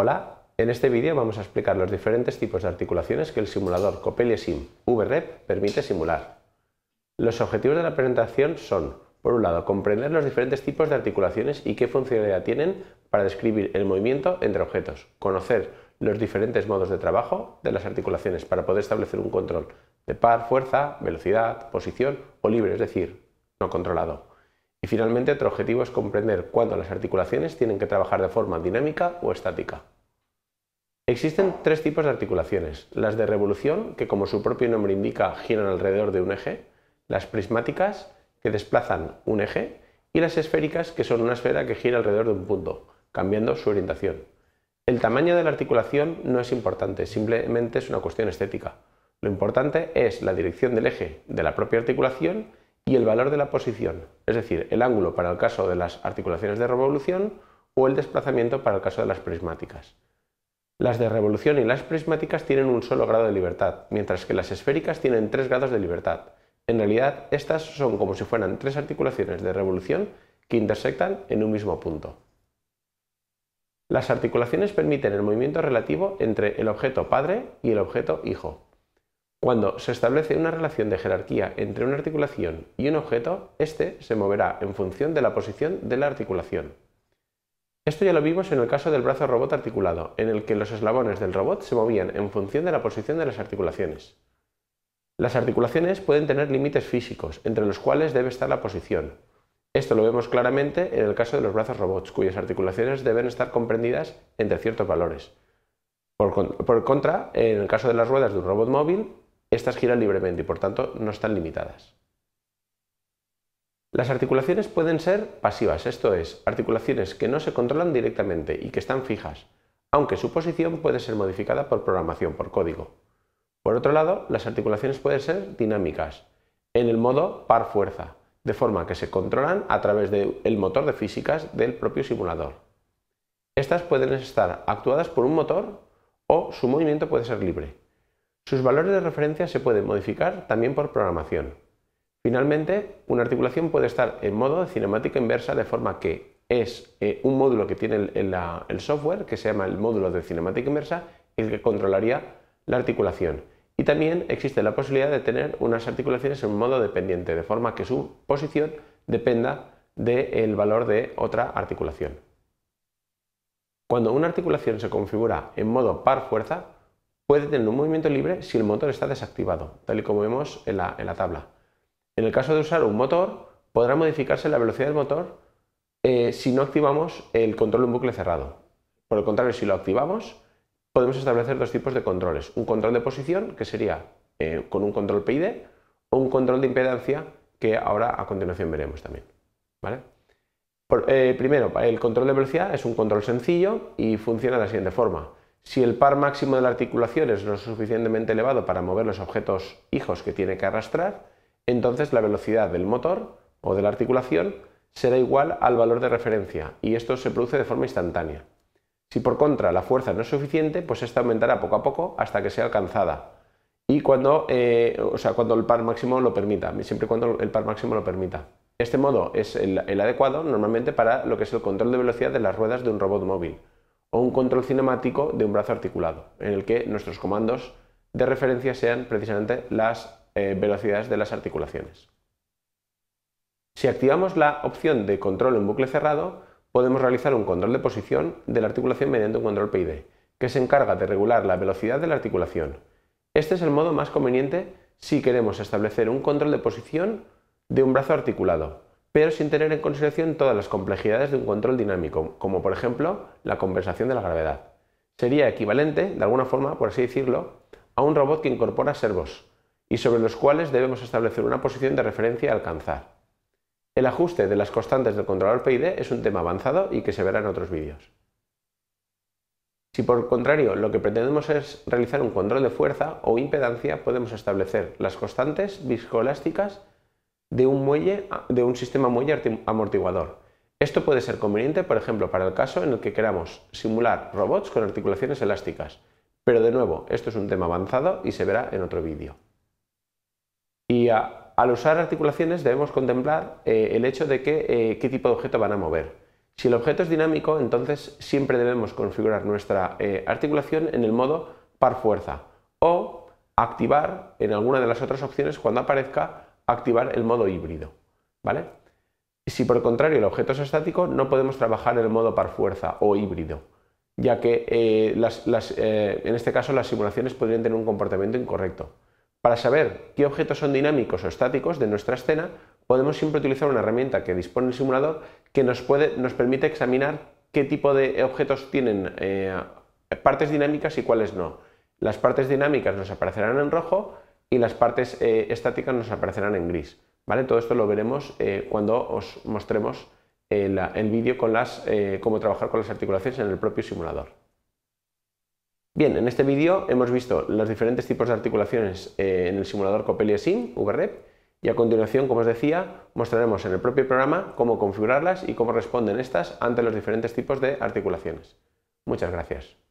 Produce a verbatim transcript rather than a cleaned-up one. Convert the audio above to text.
Hola, en este vídeo vamos a explicar los diferentes tipos de articulaciones que el simulador CoppeliaSim V R E P permite simular. Los objetivos de la presentación son, por un lado, comprender los diferentes tipos de articulaciones y qué funcionalidad tienen para describir el movimiento entre objetos, conocer los diferentes modos de trabajo de las articulaciones para poder establecer un control de par, fuerza, velocidad, posición o libre, es decir, no controlado. Y finalmente, otro objetivo es comprender cuándo las articulaciones tienen que trabajar de forma dinámica o estática. Existen tres tipos de articulaciones: las de revolución, que como su propio nombre indica giran alrededor de un eje, las prismáticas, que desplazan un eje, y las esféricas, que son una esfera que gira alrededor de un punto, cambiando su orientación. El tamaño de la articulación no es importante, simplemente es una cuestión estética. Lo importante es la dirección del eje de la propia articulación y el valor de la posición, es decir, el ángulo para el caso de las articulaciones de revolución o el desplazamiento para el caso de las prismáticas. Las de revolución y las prismáticas tienen un solo grado de libertad, mientras que las esféricas tienen tres grados de libertad. En realidad, estas son como si fueran tres articulaciones de revolución que intersectan en un mismo punto. Las articulaciones permiten el movimiento relativo entre el objeto padre y el objeto hijo. Cuando se establece una relación de jerarquía entre una articulación y un objeto, éste se moverá en función de la posición de la articulación. Esto ya lo vimos en el caso del brazo robot articulado, en el que los eslabones del robot se movían en función de la posición de las articulaciones. Las articulaciones pueden tener límites físicos, entre los cuales debe estar la posición. Esto lo vemos claramente en el caso de los brazos robots, cuyas articulaciones deben estar comprendidas entre ciertos valores. Por contra, en el caso de las ruedas de un robot móvil, estas giran libremente y por tanto no están limitadas. Las articulaciones pueden ser pasivas, esto es, articulaciones que no se controlan directamente y que están fijas, aunque su posición puede ser modificada por programación, por código. Por otro lado, las articulaciones pueden ser dinámicas, en el modo par-fuerza, de forma que se controlan a través del motor de físicas del propio simulador. Estas pueden estar actuadas por un motor o su movimiento puede ser libre. Sus valores de referencia se pueden modificar también por programación. Finalmente, una articulación puede estar en modo de cinemática inversa, de forma que es eh, un módulo que tiene el, el, el software, que se llama el módulo de cinemática inversa, el que controlaría la articulación. Y también existe la posibilidad de tener unas articulaciones en modo dependiente, de forma que su posición dependa del valor de otra articulación. Cuando una articulación se configura en modo par-fuerza, puede tener un movimiento libre si el motor está desactivado, tal y como vemos en la, en la tabla. En el caso de usar un motor, podrá modificarse la velocidad del motor eh, si no activamos el control de un bucle cerrado. Por el contrario, si lo activamos, podemos establecer dos tipos de controles. Un control de posición, que sería eh, con un control P I D, o un control de impedancia, que ahora a continuación veremos también, ¿vale? Por, eh, primero, el control de velocidad es un control sencillo y funciona de la siguiente forma. Si el par máximo de la articulación es lo suficientemente elevado para mover los objetos hijos que tiene que arrastrar, entonces la velocidad del motor o de la articulación será igual al valor de referencia y esto se produce de forma instantánea. Si por contra la fuerza no es suficiente, pues esta aumentará poco a poco hasta que sea alcanzada y cuando, eh, o sea, cuando el par máximo lo permita, siempre y cuando el par máximo lo permita. Este modo es el, el adecuado normalmente para lo que es el control de velocidad de las ruedas de un robot móvil, o un control cinemático de un brazo articulado, en el que nuestros comandos de referencia sean precisamente las eh, velocidades de las articulaciones. Si activamos la opción de control en bucle cerrado, podemos realizar un control de posición de la articulación mediante un control P I D, que se encarga de regular la velocidad de la articulación. Este es el modo más conveniente si queremos establecer un control de posición de un brazo articulado, pero sin tener en consideración todas las complejidades de un control dinámico, como por ejemplo la compensación de la gravedad. Sería equivalente, de alguna forma, por así decirlo, a un robot que incorpora servos y sobre los cuales debemos establecer una posición de referencia a alcanzar. El ajuste de las constantes del controlador P I D es un tema avanzado y que se verá en otros vídeos. Si por el contrario lo que pretendemos es realizar un control de fuerza o impedancia, podemos establecer las constantes viscoelásticas de un muelle, de un sistema muelle amortiguador. Esto puede ser conveniente, por ejemplo, para el caso en el que queramos simular robots con articulaciones elásticas, pero de nuevo, esto es un tema avanzado y se verá en otro vídeo. Y a, al usar articulaciones debemos contemplar eh, el hecho de que, eh, qué tipo de objeto van a mover. Si el objeto es dinámico, entonces siempre debemos configurar nuestra eh, articulación en el modo par fuerza o activar en alguna de las otras opciones cuando aparezca activar el modo híbrido, ¿vale? Si por el contrario el objeto es estático, no podemos trabajar en el modo par fuerza o híbrido, ya que eh, las, las, eh, en este caso las simulaciones podrían tener un comportamiento incorrecto. Para saber qué objetos son dinámicos o estáticos de nuestra escena, podemos siempre utilizar una herramienta que dispone el simulador que nos, puede, nos permite examinar qué tipo de objetos tienen eh, partes dinámicas y cuáles no. Las partes dinámicas nos aparecerán en rojo y las partes eh, estáticas nos aparecerán en gris, ¿vale? Todo esto lo veremos eh, cuando os mostremos el, el vídeo con las, eh, cómo trabajar con las articulaciones en el propio simulador. Bien, en este vídeo hemos visto los diferentes tipos de articulaciones en el simulador CoppeliaSim V R E P y a continuación, como os decía, mostraremos en el propio programa cómo configurarlas y cómo responden estas ante los diferentes tipos de articulaciones. Muchas gracias.